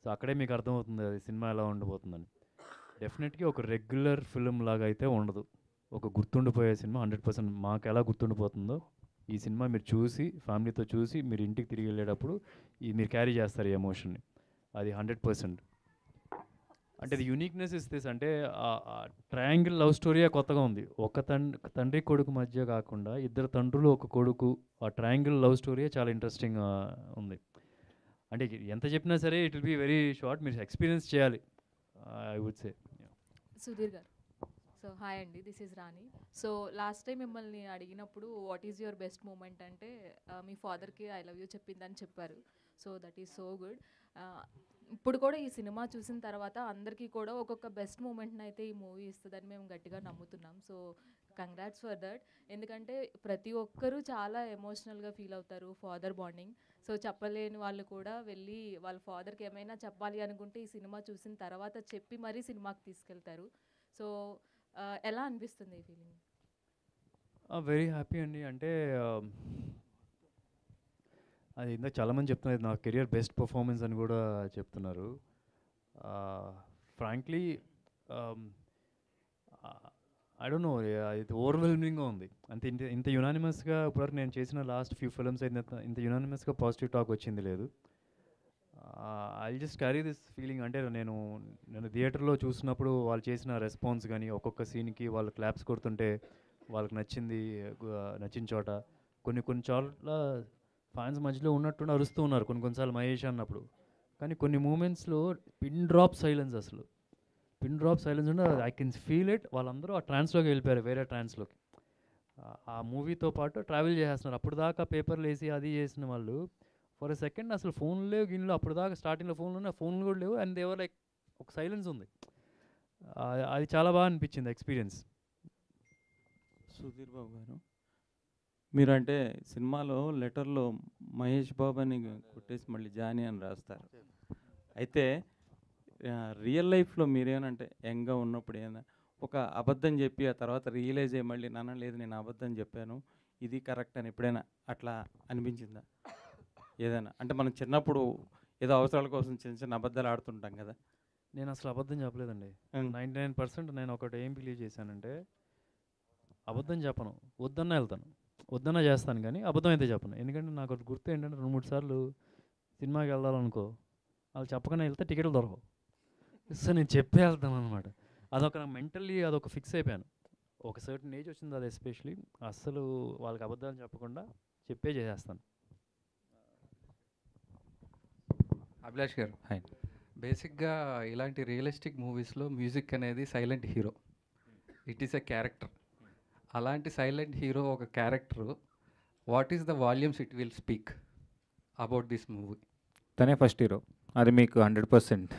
సో అక్కడే మీకు అర్థమవుతుంది అది సినిమా ఎలా ఉండబోతుందని. డెఫినెట్గా ఒక రెగ్యులర్ ఫిలిం లాగా అయితే ఉండదు. ఒక గుర్తుండిపోయే సినిమా హండ్రెడ్ పర్సెంట్ మాకు ఎలా గుర్తుండిపోతుందో ఈ సినిమా మీరు చూసి ఫ్యామిలీతో చూసి మీరు ఇంటికి తిరిగి వెళ్ళేటప్పుడు ఇది మీరు క్యారీ చేస్తారు ఈ ఎమోషన్ని. అది హండ్రెడ్ పర్సెంట్. అంటే అది యూనిక్నెస్ ఇస్ దిస్. అంటే ట్రయాంగిల్ లవ్ స్టోరీ కొత్తగా ఉంది. ఒక తండ్రి కొడుకు మధ్య కాకుండా ఇద్దరు తండ్రులు ఒక కొడుకు, ఆ ట్రయాంగిల్ లవ్ స్టోరీ చాలా ఇంట్రెస్టింగ్ ఉంది. అంటే ఎంత చెప్పినా సరే it will be very short, మీరు ఎక్స్పీరియన్స్ చేయాలి ఐ వుడ్ సే. సుధీర్ గారు సో హాయ్ అండి, this is Rani. So last time మిమ్మల్ని అడిగినప్పుడు what is your best moment అంటే మీ ఫాదర్కి ఐ లవ్ యూ చెప్పిందని చెప్పారు. So that is so good. ఇప్పుడు కూడా ఈ సినిమా చూసిన తర్వాత అందరికీ కూడా ఒక్కొక్క బెస్ట్ మూమెంట్ని అయితే ఈ మూవీ ఇస్తుందని మేము గట్టిగా నమ్ముతున్నాం. So congrats for that. ఎందుకంటే ప్రతి ఒక్కరూ చాలా ఎమోషనల్గా ఫీల్ అవుతారు ఫాదర్ బాండింగ్. సో చెప్పలేని వాళ్ళు కూడా వెళ్ళి వాళ్ళ ఫాదర్కి ఏమైనా చెప్పాలి అనుకుంటే ఈ సినిమా చూసిన తర్వాత చెప్పి మరీ సినిమాకి తీసుకెళ్తారు. సో ఎలా అనిపిస్తుంది ఈ ఫీలింగ్? వెరీ హ్యాపీ అండి. అంటే అది ఇందాక చాలామంది చెప్తున్నారు నా కెరియర్ బెస్ట్ పర్ఫార్మెన్స్ అని కూడా చెప్తున్నారు. ఫ్రాంక్లీ ఐ డోంట్ నో, అది ఓవర్వెల్మింగ్గా ఉంది. అంత ఇంత ఇంత యునానిమస్గా ఇప్పటివరకు నేను చేసిన లాస్ట్ ఫ్యూ ఫిల్మ్స్ అయితే ఇంత యునానిమస్గా పాజిటివ్ టాక్ వచ్చింది లేదు. I just carry this feeling. అంటే నేను నేను థియేటర్లో చూసినప్పుడు వాళ్ళు చేసిన రెస్పాన్స్ కానీ, ఒక్కొక్క సీన్కి వాళ్ళు క్లాప్స్ కొడుతుంటే వాళ్ళకి నచ్చింది నచ్చిన చోట, కొన్ని కొన్ని చోట్ల ఫ్యాన్స్ మధ్యలో ఉన్నట్టు అరుస్తూ ఉన్నారు కొన్ని కొన్నిసార్లు మహేష్ అన్నప్పుడు. కానీ కొన్ని మూమెంట్స్లో పిన్ డ్రాప్ సైలెన్స్, అసలు పిన్ డ్రాప్ సైలెన్స్ ఉంటే ఐ కెన్ ఫీల్ ఇట్. వాళ్ళందరూ ఆ ట్రాన్స్లోకి వెళ్ళిపోయారు, వేరే ట్రాన్స్లోకి, ఆ మూవీతో పాటు ట్రావెల్ చేసేస్తున్నారు. అప్పుడు దాకా పేపర్లు వేసి అది చేసిన వాళ్ళు ఫర్ ఎ సెకండ్ అసలు ఫోన్లు లేవు గిన్లో. అప్పుడు దాకా స్టార్టింగ్లో ఫోన్లు ఉన్నాయి, ఫోన్లు కూడా లేవు. అండ్ దేవర్ లైక్ ఒక సైలెన్స్ ఉంది. అది చాలా బాగా అనిపించింది ఎక్స్పీరియన్స్. సుధీర్ బాబు గారు మీరు అంటే సినిమాలో లెటర్లో మహేష్ బాబు అని కొట్టేసి మళ్ళీ జానీ అని రాస్తారు. అయితే రియల్ లైఫ్లో మీరేనంటే యంగ్గా ఉన్నప్పుడు ఏమైనా ఒక అబద్ధం చెప్పి ఆ తర్వాత రియలైజ్ అయ్యి మళ్ళీ నాన్న లేదు నేను అబద్ధం చెప్పాను ఇది కరెక్ట్ అని ఎప్పుడైనా అట్లా అనిపించిందా? ఏదైనా అంటే మనం చిన్నప్పుడు ఏదో అవసరాల కోసం చిన్న చిన్న అబద్ధాలు ఆడుతుంటాం కదా. నేను అసలు అబద్ధం చెప్పలేదండి. నైంటీ నైన్ పర్సెంట్ నేను ఒకటి ఏం బిలీవ్ చేశానంటే అబద్ధం చెప్పను, వద్దన్నా వెళ్తాను, వద్దన్నా చేస్తాను, కానీ అబద్ధం అయితే చెప్పను. ఎందుకంటే నాకు ఒకటి గుర్తు ఏంటంటే రెండు మూడు సార్లు సినిమాకి వెళ్ళాలనుకో వాళ్ళు చెప్పకనే వెళ్తే టికెట్లు దొరకవు. సో నేను చెప్పే వెళ్తాను అనమాట. అదొక నాకు మెంటల్లీ అదొక ఫిక్స్ అయిపోయాను. ఒక సర్టన్ ఏజ్ వచ్చింది అది ఎస్పెషలీ అస్సలు వాళ్ళకి అబద్ధాలు చెప్పకుండా చెప్పే చేసేస్తాను. అభిలాష్ గారు హాయ్. బేసిక్గా ఇలాంటి రియలిస్టిక్ మూవీస్లో మ్యూజిక్ అనేది silent hero, it is a character. అలాంటి సైలెంట్ హీరో ఒక character, what is the volumes it will speak about this movie? తనే ఫస్ట్ హీరో, అది మీకు హండ్రెడ్ పర్సెంట్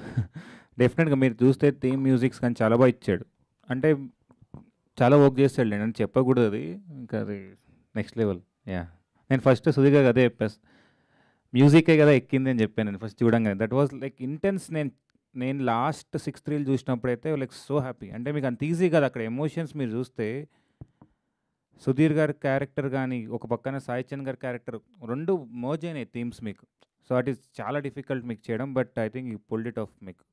డెఫినెట్గా. మీరు చూస్తే థీమ్ మ్యూజిక్స్ కానీ చాలా బాగా ఇచ్చాడు. అంటే చాలా వర్క్ చేస్తాడు నేను అని చెప్పకూడదు, అది ఇంకా అది నెక్స్ట్ లెవెల్. యా నేను ఫస్ట్ సుధీర్ గారు అదే చెప్పాను, మ్యూజికే కదా ఎక్కింది అని చెప్పాను నేను ఫస్ట్ చూడంగానే. That was like intense. నేను నేను లాస్ట్ సిక్స్త్ రీల్ చూసినప్పుడైతే లైక్ సో హ్యాపీ. అంటే మీకు అంత ఈజీ కదా అక్కడ ఎమోషన్స్. మీరు చూస్తే సుధీర్ గారి క్యారెక్టర్ కానీ ఒక పక్కన సాయి చంద్ గారి క్యారెక్టర్ రెండు మోజ్ అయినాయి థీమ్స్ మీకు. సో అట్ ఈస్ చాలా డిఫికల్ట్ మీకు చేయడం, but I think you pulled it off మీకు.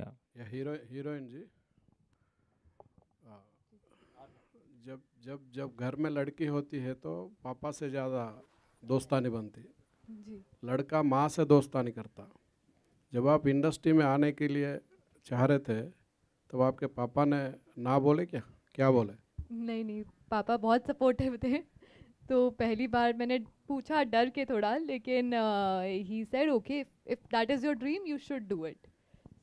Yeah yeah hero heroine G జబ్ జబ్ జబ్ ఘర్ మే లడ్కీ హోతీ హై తో పాపా సే జ్యాదా దోస్తానీ బన్తీ, లడ్కా మాँ సే దోస్తానీ కర్తా. జబ్ ఆప్ ఇండస్ట్రీ మే ఆనే కే లియే చాహ్ రహే తే తబ్ ఆప్కే పాపా నే నా బోలే క్యా క్యా బోలే? नहीं नहीं, पापा बहुत सपोर्टिव थे. तो पहली बार मैंने पूछा डर के थोड़ा, लेकिन he said okay if that is your dream you should do it.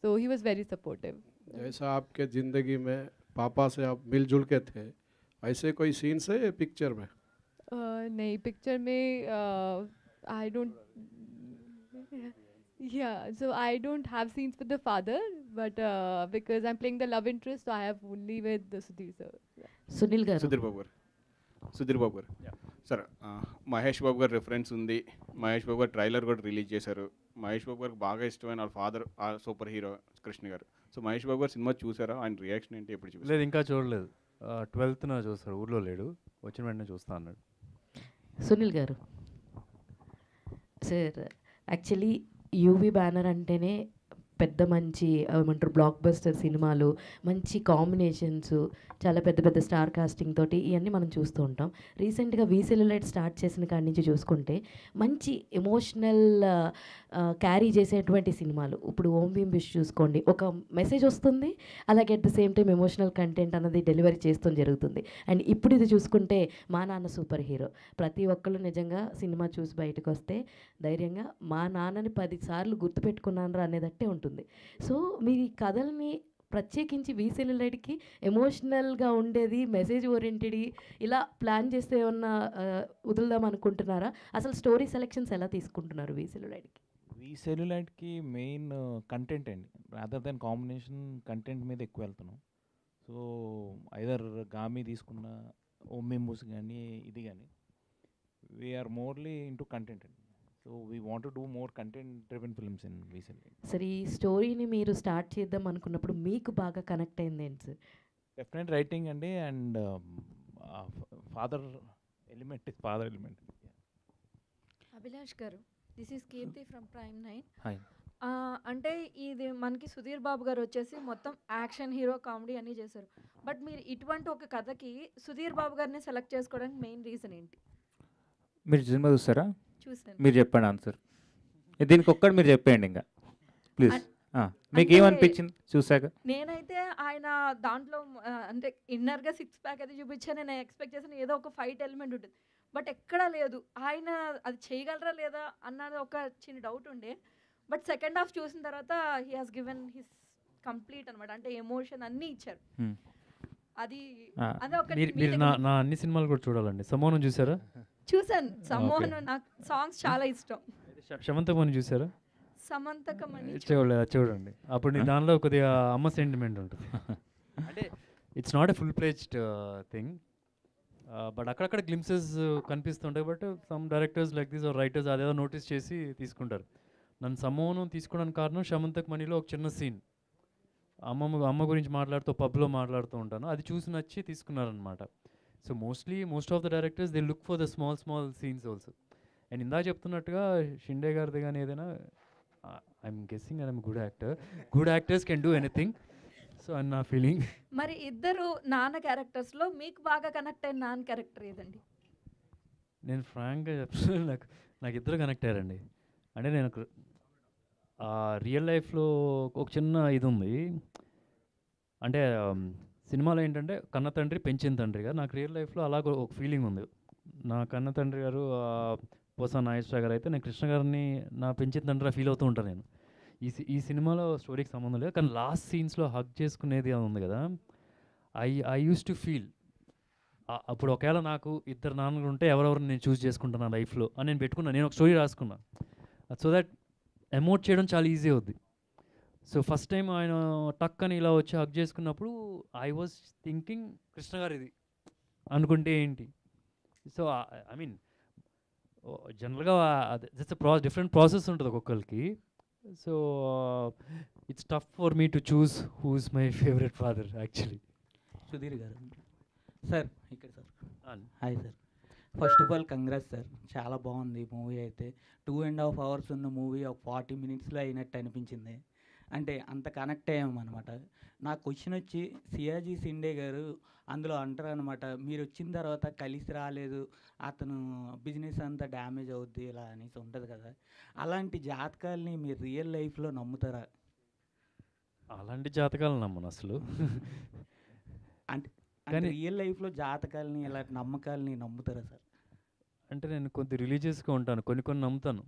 So he was very supportive. जैसा आपके ज़िंदगी में पापा से आप मिलजुल के थे, ऐसे कोई सीन्स है पिक्चर में? नहीं, पिक्चर में I don't Yeah, so I don't have scenes with the father, but uh, because I'm playing the love interest, so I have only with the Sudheer sir. Yeah. Sunil Garu. Sudheer Babu. Sudheer Babu. Yeah. Sir, uh, Mahesh Babu reference undi. Mahesh Babu trailer got release chesaru. Mahesh Babu baga ishtamaina our father, our superhero Krishna Kaar. So Mahesh Babu cinema chusara and reaction enti eppudu chustu? Led inka chodaledu. twelfth na chustaru, urlo ledu. Vachina ventane chusta annadu. Sunil Garu. Sir, actually UV banner अंटेने पेद्द मंची मंटर blockbuster सिनेमालो मंची combinations चाला पेद्द पेद्द star casting तोटी इवन्नी మనం చూస్తూ ఉంటాం. రీసెంట్ గా వి సెల్యులైడ్ స్టార్ట్ చేసిన కాడి నుంచి చూసుకుంటే మంచి ఎమోషనల్ క్యారీ చేసేటువంటి సినిమాలు. ఇప్పుడు ఓం భీమ్ విష్ చూసుకోండి, ఒక మెసేజ్ వస్తుంది, అలాగే at the same time emotional content అనేది డెలివరీ చేస్తూ జరుగుతుంది. అండ్ ఇప్పుడు ఇది చూసుకుంటే మా నాన్న సూపర్ హీరో, ప్రతి ఒక్కళ్ళు నిజంగా సినిమా చూసి బయటకు వస్తే ధైర్యంగా మా నాన్నని పది సార్లు గుర్తుపెట్టుకున్నాను అనేదట్టే ఉంటుంది. సో మీ కథల్ని ప్రత్యేకించి వి సెల్యులైడ్కి ఎమోషనల్గా ఉండేది, మెసేజ్ ఓరియంటెడ్ ఇలా ప్లాన్ చేస్తే ఏమన్నా వదులుదాం అనుకుంటున్నారా? అసలు స్టోరీ సెలెక్షన్స్ ఎలా తీసుకుంటున్నారు వి సెల్యులైడ్కి? వి సెల్యులైడ్కి మెయిన్ కంటెంట్ అండి, రాదర్ దాన్ కాంబినేషన్ కంటెంట్ మీద ఎక్కువ వెళ్తున్నాం. సో ఐదర్ గామి తీసుకున్న ఓం మెంబర్స్ కానీ ఇది కానీ వీఆర్ మోర్లీ ఇంటూ కంటెంట్ అండి. So we want to do more content-driven films in V Celluloid. Sir, this story ni meeru start cheddam anukunnappudu meeku baga connect ayindi enti sir? Definite writing andi and um, uh, father element is father element. Yeah. Abhilash Kankara, this is Kirti from Prime nine. Hi. అంటే ఇది మనకి సుధీర్ బాబు గారు వచ్చేసి మొత్తం action hero comedy అన్నీ చేశారు. But మీరు ఇటువంటి ఒక కథకి సుధీర్ బాబు గారిని సెలెక్ట్ చేసుకోవడానికి మెయిన్ రీజన్ ఏంటి? మీరు సినిమా చూస్తారా? మీరు చెప్పండి ఆన్సర్. దీనికి ఒక్కటి మీరు చెప్పేయండి ఇంకా ప్లీజ్. మీకు ఏమనిపించింది చూసాక? నేనైతే ఆయన దాంట్లో అంటే ఇన్నర్గా సిక్స్ ప్యాక్ అయితే చూపించాను. నేను ఎక్స్పెక్ట్ చేసిన ఏదో ఒక ఫైట్ ఎలిమెంట్ ఉంటుంది, బట్ ఎక్కడా లేదు. ఆయన అది చేయగలరా లేదా అన్నది ఒక చిన్న డౌట్ ఉండే, బట్ సెకండ్ హాఫ్ చూసిన తర్వాత he has given his complete అనమాట. అంటే ఎమోషన్ అన్నీ ఇచ్చారు. అది నా అన్ని సినిమాలు కూడా చూడాలండి. సమానం చూసారా? చూసాను. సమోహన్ నాకు సాంగ్స్ చాలా ఇష్టం. శమంతకమని చూసారా? సమంతకమని చూడండి, అప్పుడు దానిలో కొద్దిగా అమ్మ సెంటిమెంట్ ఉంటుంది. అంటే it's not a full fledged thing, but అక్కడక్కడ గ్లిమ్సెస్ కనిపిస్తుంటాయి. But some directors like this or writers అదేదో నోటీస్ చేసి తీసుకుంటారు. నన్ను సమోహనం తీసుకోవడానికి కారణం శమంతకమణిలో ఒక చిన్న సీన్, అమ్మమ్మ అమ్మ గురించి మాట్లాడుతూ పబ్లో మాట్లాడుతూ ఉంటాను, అది చూసి నచ్చి తీసుకున్నారనమాట. So mostly most of the directors they look for the small small scenes also. And ఇందా చెప్తున్నట్టుగా షిండే గారిది కానీ ఏదైనా, I'm guessing I'm good actor, good actors can do anything. So and నా ఫీలింగ్. మరి ఇద్దరు నాన్న క్యారెక్టర్స్లో మీకు బాగా కనెక్ట్ అయిన నాన్న క్యారెక్టర్ ఏదండి? నేను ఫ్రాంక్గా చెప్తున్నాను, నాకు నాకు ఇద్దరు కనెక్ట్ అయ్యారండి. అంటే నేను రియల్ లైఫ్లో ఒక చిన్న ఇది ఉంది. అంటే సినిమాలో ఏంటంటే కన్న తండ్రి పెంచిన తండ్రి గారు, నాకు రియల్ లైఫ్లో అలాగ ఒక ఫీలింగ్ ఉంది. నా కన్న తండ్రి గారు పోసా నాగేశ్వర గారు అయితే నేను కృష్ణ గారిని నా పెంచిన తండ్రిగా ఫీల్ అవుతూ ఉంటాను. నేను ఈ ఈ సినిమాలో స్టోరీకి సంబంధం లేదు, కానీ లాస్ట్ సీన్స్లో హగ్ చేసుకునేది అది ఉంది కదా, I I use to feel అప్పుడు ఒకవేళ నాకు ఇద్దరు నాన్నలు ఉంటే ఎవరెవరిని నేను చూస్ చేసుకుంటాను నా లైఫ్లో అని నేను పెట్టుకున్నాను. నేను ఒక స్టోరీ రాసుకున్నాను, సో దట్ ఎమోట్ చేయడం చాలా ఈజీ అవుద్ది. సో ఫస్ట్ టైం ఆయన టక్ అని ఇలా వచ్చి హగ్ చేసుకున్నప్పుడు ఐ వాజ్ థింకింగ్ కృష్ణ గారు ఇది అనుకుంటే ఏంటి. సో ఐ మీన్ జనరల్గా జస్ట్ ప్రాసెస్ డిఫరెంట్ ప్రాసెస్ ఉంటుంది ఒక్కొక్కరికి. So it's tough for me to choose who is my favourite father actually. Sudheer గారు సార్ ఇక్కడ sir. Hi sir, first of all congrats sir, చాలా బాగుంది మూవీ. అయితే టూ అండ్ హాఫ్ అవర్స్ ఉన్న movie ఒక forty మినిట్స్లో అయినట్టు అనిపించింది. అంటే అంత కనెక్ట్ అయ్యామన్నమాట. నా క్వశ్చన్ వచ్చి సియాజీ షిండే గారు అందులో అంటారు అనమాట, మీరు వచ్చిన తర్వాత కలిసి రాలేదు, అతను బిజినెస్ అంతా డ్యామేజ్ అవుద్ది ఇలా అనేసి ఉంటుంది కదా, అలాంటి జాతకాలని మీరు రియల్ లైఫ్లో నమ్ముతారా? అలాంటి జాతకాలను నమ్మను అసలు. అంటే కానీ రియల్ లైఫ్లో జాతకాలని ఇలాంటి నమ్మకాలని నమ్ముతారా సార్? అంటే నేను కొంచెం రిలీజియస్గా ఉంటాను, కొన్ని కొన్ని నమ్ముతాను.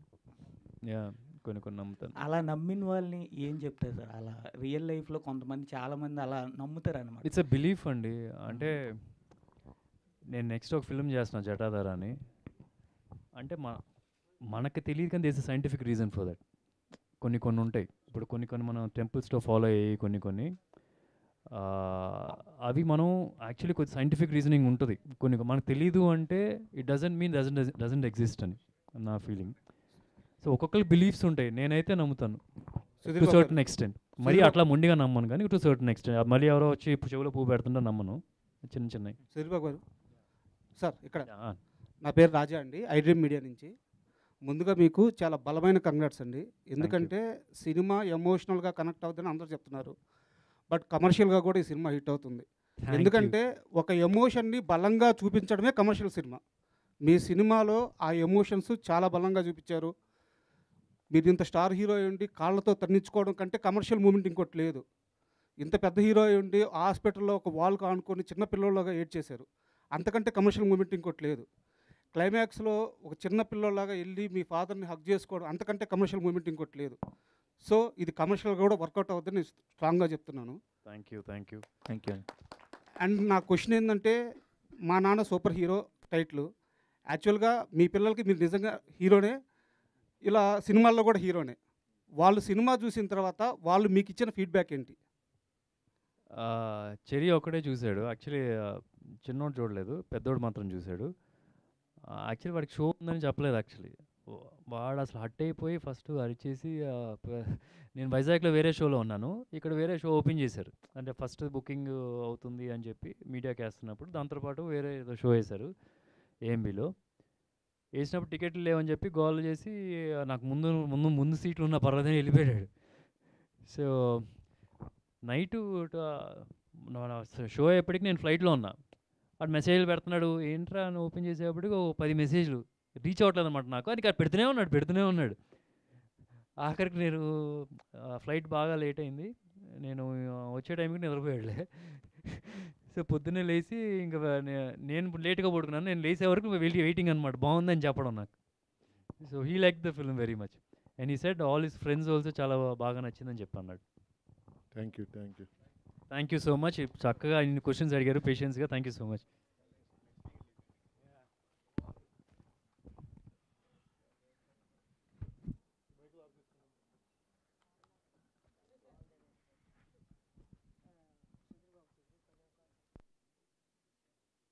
కొన్ని కొన్ని నమ్ముతాను. అలా నమ్మిన వాళ్ళని ఏం చెప్తారు సార్? అలా రియల్ లైఫ్లో కొంతమంది చాలామంది అలా నమ్ముతారు అనమాట. ఇట్స్ ఎ బిలీఫ్ అండి. అంటే నేను నెక్స్ట్ ఒక ఫిల్మ్ చేస్తున్నా జటాధార అని, అంటే మన మనకు తెలియదు కానీ there's a scientific reason for that. కొన్ని కొన్ని ఉంటాయి ఇప్పుడు, కొన్ని కొన్ని మనం టెంపుల్స్లో ఫాలో అయ్యి కొన్ని కొన్ని అవి మనం యాక్చువల్లీ కొంచెం సైంటిఫిక్ రీజనింగ్ ఉంటుంది. కొన్ని మనకు తెలీదు అంటే it doesn't mean doesn't doesn't exist అని నా ఫీలింగ్. సో ఒక్కొక్కరి బిలీఫ్స్ ఉంటాయి, నేనైతే నమ్ముతాను టు సర్టన్ ఎక్స్టెంట్. మరీ అట్లా మొండిగా నమ్మను కానీ టు సర్టన్ ఎక్స్టెంట్. మళ్ళీ ఎవరో వచ్చి ఇప్పుడు చెవులో పువ్వు పెడుతుంటే నమ్మను. చిన్న చిన్న సార్ ఇక్కడ నా పేరు రాజా అండి, ఐ డ్రీమ్ మీడియా నుంచి. ముందుగా మీకు చాలా బలమైన కంగ్రాట్స్ అండి, ఎందుకంటే సినిమా ఎమోషనల్గా కనెక్ట్ అవుతుందని అందరూ చెప్తున్నారు, బట్ కమర్షియల్గా కూడా ఈ సినిమా హిట్ అవుతుంది. ఎందుకంటే ఒక ఎమోషన్ని బలంగా చూపించడమే కమర్షియల్ సినిమా. మీ సినిమాలో ఆ ఎమోషన్స్ చాలా బలంగా చూపించారు. మీరు ఇంత స్టార్ హీరో ఉండి కాళ్ళతో తన్నించుకోవడం కంటే కమర్షియల్ మూమెంట్ ఇంకోటి లేదు. ఇంత పెద్ద హీరో ఉండి హాస్పిటల్లో ఒక వాల్కి ఆనుకొని చిన్న పిల్లలాగా ఏడ్ చేశారు, అంతకంటే కమర్షియల్ మూమెంట్ ఇంకోటి లేదు. క్లైమాక్స్లో ఒక చిన్న పిల్లలాగా వెళ్ళి మీ ఫాదర్ని హగ్ చేసుకోవడం, అంతకంటే కమర్షియల్ మూమెంట్ ఇంకోటి లేదు. సో ఇది కమర్షియల్గా కూడా వర్కౌట్ అవుతుందని నేను స్ట్రాంగ్గా చెప్తున్నాను. Thank you thank you thank you and నా క్వశ్చన్ ఏంటంటే, మా నాన్న సూపర్ హీరో టైటిల్ యాక్చువల్గా మీ పిల్లలకి మీరు నిజంగా హీరోనే, ఇలా సినిమాల్లో కూడా హీరోనే. వాళ్ళు సినిమా చూసిన తర్వాత వాళ్ళు మీకు ఇచ్చిన ఫీడ్బ్యాక్ ఏంటి? చెరి ఒకడే చూశాడు యాక్చువల్లీ, చిన్నోడు చూడలేదు, పెద్దోడు మాత్రం చూశాడు. యాక్చువల్లీ వాడికి షో ఉందని చెప్పలేదు, యాక్చువల్లీ వాడు అసలు హట్ అయిపోయి ఫస్ట్ అరిచేసి, నేను వైజాగ్లో వేరే షోలో ఉన్నాను, ఇక్కడ వేరే షో ఓపెన్ చేశారు, అంటే ఫస్ట్ బుకింగ్ అవుతుంది అని చెప్పి మీడియాకి వేస్తున్నప్పుడు, దాంతోపాటు వేరే ఏదో షో వేశారు ఏఎంబీలో. వేసినప్పుడు టికెట్లు లేవని చెప్పి గోల్ చేసి నాకు ముందు ముందు ముందు సీట్లు ఉన్న పర్వాలేదని వెళ్ళిపోయాడు. సో నైటు షో అయ్యేప్పటికి నేను ఫ్లైట్లో ఉన్నా, వాడు మెసేజ్లు పెడుతున్నాడు, ఏంట్రా అని ఓపెన్ చేసేప్పటికి ఓ పది మెసేజ్లు రీచ్ అవ్వట్లేదు అనమాట నాకు. అది కాదు పెడుతూనే ఉన్నాడు పెడుతూనే ఉన్నాడు ఆఖరికి నేను ఫ్లైట్ బాగా లేట్ అయింది, నేను వచ్చే టైంకి నిద్రపోయాడులే. సో పొద్దున్నే లేచి ఇంకా నేను లేట్గా పడుకున్నాను, నేను లేచే వరకు వెళ్ళి వెయిటింగ్ అనమాట, బాగుందని చెప్పడం నాకు. So he like the film very much and he said all his friends also చాలా బాగా నచ్చిందని చెప్పి అన్నాడు. Thank you thank you thank you so much. చక్కగా ఇన్ని క్వశ్చన్స్ అడిగారు పేషెన్స్గా. Thank you so much.